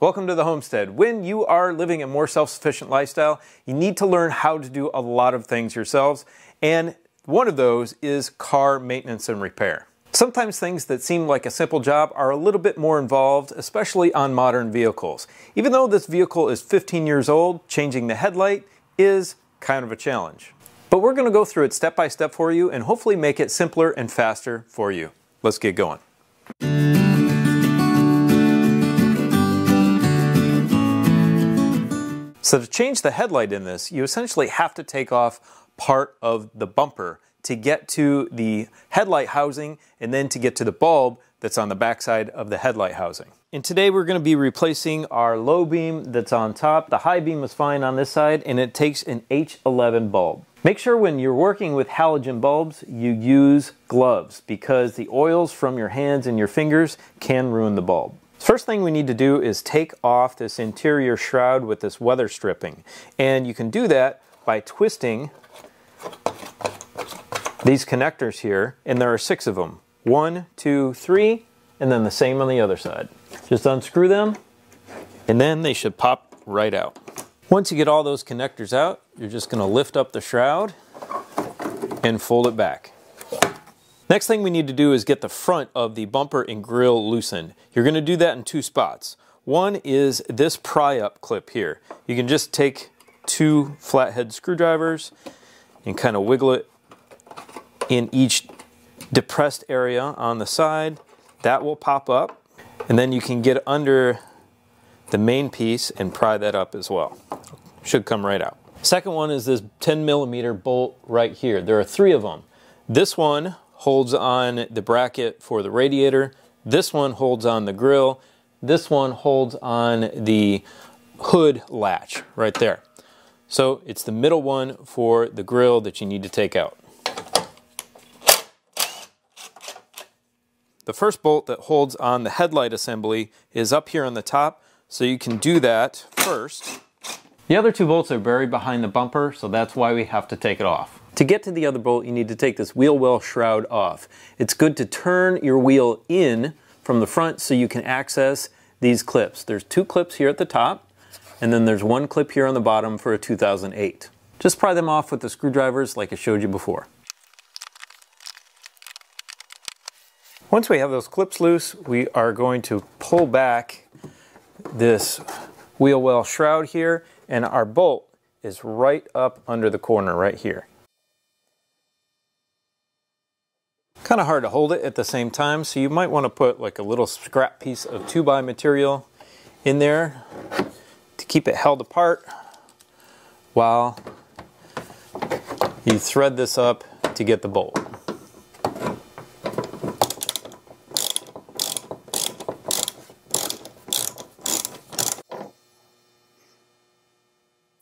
Welcome to the homestead. When you are living a more self-sufficient lifestyle, you need to learn how to do a lot of things yourselves, and one of those is car maintenance and repair. Sometimes things that seem like a simple job are a little bit more involved, especially on modern vehicles. Even though this vehicle is 15 years old, changing the headlight is kind of a challenge. But we're going to go through it step by step for you and hopefully make it simpler and faster for you. Let's get going. So to change the headlight in this, you essentially have to take off part of the bumper to get to the headlight housing and then to get to the bulb that's on the backside of the headlight housing. And today we're going to be replacing our low beam that's on top. The high beam was fine on this side, and it takes an H11 bulb. Make sure when you're working with halogen bulbs, you use gloves because the oils from your hands and your fingers can ruin the bulb. First thing we need to do is take off this interior shroud with this weather stripping, and you can do that by twisting these connectors here, and there are 6 of them. 1, 2, 3, and then the same on the other side. Just unscrew them, and then they should pop right out. Once you get all those connectors out, you're just going to lift up the shroud and fold it back. Next thing we need to do is get the front of the bumper and grille loosened. You're going to do that in 2 spots. One is this pry-up clip here. You can just take 2 flathead screwdrivers and kind of wiggle it in each depressed area on the side. That will pop up, and then you can get under the main piece and pry that up as well. Should come right out. Second one is this 10mm bolt right here. There are 3 of them. This one holds on the bracket for the radiator, this one holds on the grill, this one holds on the hood latch right there. So it's the middle one for the grill that you need to take out. The first bolt that holds on the headlight assembly is up here on the top, so you can do that first. The other 2 bolts are buried behind the bumper, so that's why we have to take it off. To get to the other bolt, you need to take this wheel well shroud off. It's good to turn your wheel in from the front so you can access these clips. There's 2 clips here at the top, and then there's 1 clip here on the bottom for a 2008. Just pry them off with the screwdrivers like I showed you before. Once we have those clips loose, we are going to pull back this wheel well shroud here, and our bolt is right up under the corner right here. Kind of hard to hold it at the same time, so you might want to put like a little scrap piece of 2x material in there to keep it held apart while you thread this up to get the bolt.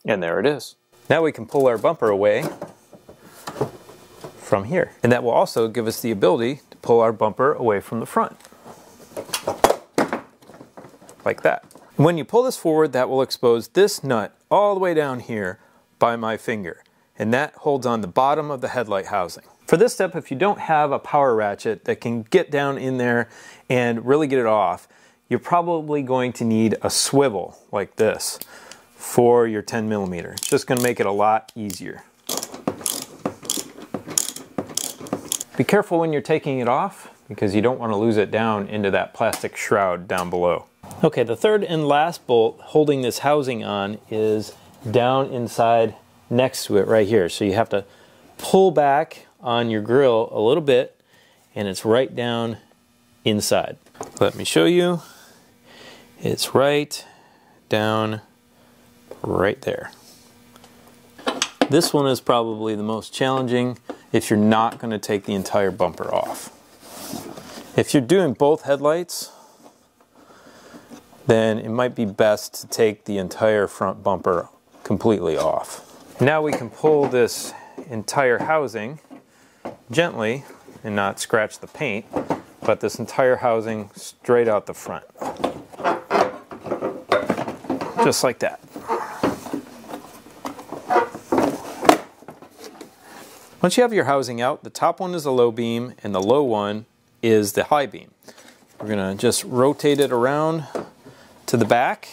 And there it is. Now we can pull our bumper away from here. And that will also give us the ability to pull our bumper away from the front. Like that. When you pull this forward, that will expose this nut all the way down here by my finger. And that holds on the bottom of the headlight housing. For this step, if you don't have a power ratchet that can get down in there and really get it off, you're probably going to need a swivel like this for your 10mm. It's just going to make it a lot easier. Be careful when you're taking it off because you don't want to lose it down into that plastic shroud down below. Okay, the third and last bolt holding this housing on is down inside next to it right here. So you have to pull back on your grill a little bit, and it's right down inside. Let me show you. It's right down right there. This one is probably the most challenging if you're not going to take the entire bumper off. If you're doing both headlights, then it might be best to take the entire front bumper completely off. Now we can pull this entire housing gently and not scratch the paint, but this entire housing straight out the front. Just like that. Once you have your housing out, the top one is a low beam and the low one is the high beam. We're going to just rotate it around to the back.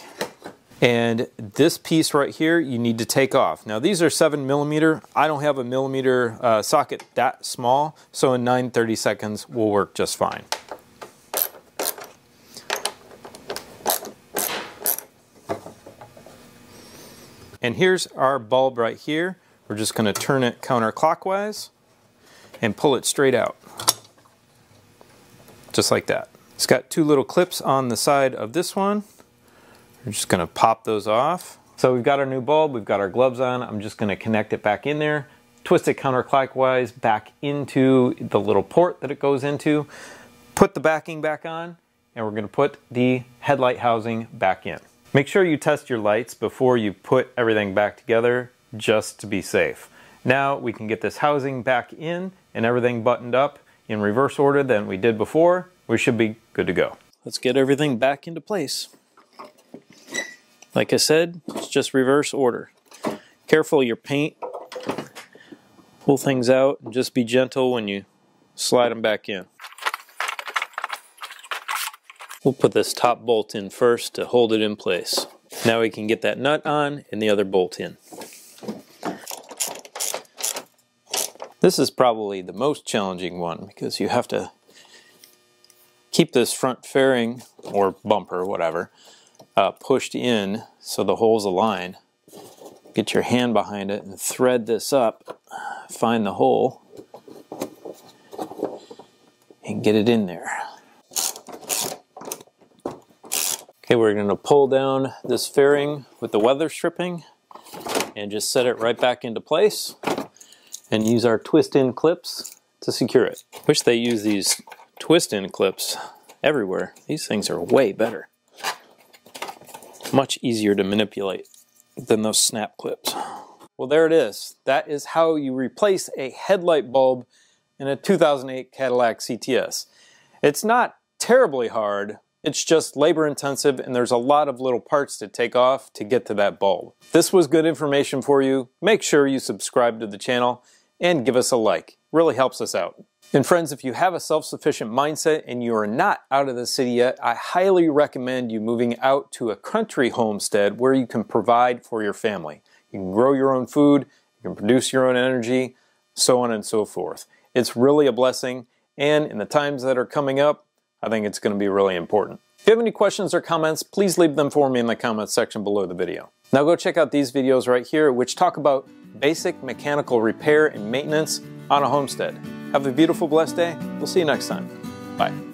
And this piece right here, you need to take off. Now these are 7mm. I don't have a millimeter socket that small, so in 9/32 will work just fine. And here's our bulb right here. We're just going to turn it counterclockwise and pull it straight out, just like that. It's got two little clips on the side of this one. We're just going to pop those off. So we've got our new bulb, we've got our gloves on. I'm just going to connect it back in there, twist it counterclockwise back into the little port that it goes into, put the backing back on, and we're going to put the headlight housing back in. Make sure you test your lights before you put everything back together, just to be safe. Now we can get this housing back in and everything buttoned up in reverse order than we did before. We should be good to go. Let's get everything back into place. Like I said, it's just reverse order. Careful your paint. Pull things out and just be gentle when you slide them back in. We'll put this top bolt in first to hold it in place. Now we can get that nut on and the other bolt in. This is probably the most challenging one because you have to keep this front fairing or bumper, whatever, pushed in so the holes align. Get your hand behind it and thread this up, find the hole, and get it in there. Okay, we're going to pull down this fairing with the weather stripping and just set it right back into place and use our twist-in clips to secure it. Wish they use these twist-in clips everywhere. These things are way better. Much easier to manipulate than those snap clips. Well, there it is. That is how you replace a headlight bulb in a 2008 Cadillac CTS. It's not terribly hard. It's just labor intensive and there's a lot of little parts to take off to get to that bulb. This was good information for you. Make sure you subscribe to the channel and give us a like. It really helps us out. And friends, if you have a self-sufficient mindset and you are not out of the city yet, I highly recommend you moving out to a country homestead where you can provide for your family. You can grow your own food, you can produce your own energy, so on and so forth. It's really a blessing, and in the times that are coming up, I think it's going to be really important. If you have any questions or comments, please leave them for me in the comments section below the video. Now go check out these videos right here, which talk about basic mechanical repair and maintenance on a homestead. Have a beautiful, blessed day. We'll see you next time. Bye.